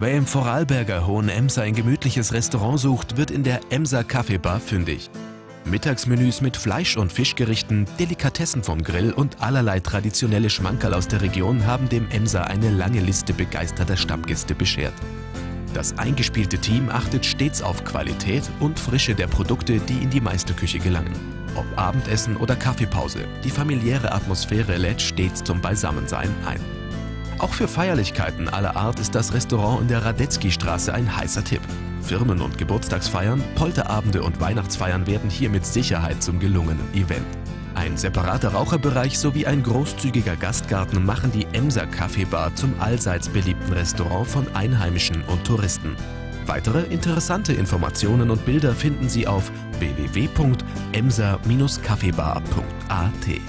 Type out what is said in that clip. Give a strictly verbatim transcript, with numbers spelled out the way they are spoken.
Wer im Vorarlberger Hohenems ein gemütliches Restaurant sucht, wird in der Emser Kaffeebar fündig. Mittagsmenüs mit Fleisch- und Fischgerichten, Delikatessen vom Grill und allerlei traditionelle Schmankerl aus der Region haben dem Emser eine lange Liste begeisterter Stammgäste beschert. Das eingespielte Team achtet stets auf Qualität und Frische der Produkte, die in die Meisterküche gelangen. Ob Abendessen oder Kaffeepause, die familiäre Atmosphäre lädt stets zum Beisammensein ein. Auch für Feierlichkeiten aller Art ist das Restaurant in der Radetzkystraße ein heißer Tipp. Firmen- und Geburtstagsfeiern, Polterabende und Weihnachtsfeiern werden hier mit Sicherheit zum gelungenen Event. Ein separater Raucherbereich sowie ein großzügiger Gastgarten machen die Emser Kaffeebar zum allseits beliebten Restaurant von Einheimischen und Touristen. Weitere interessante Informationen und Bilder finden Sie auf w w w punkt emser Bindestrich kaffeebar punkt a t.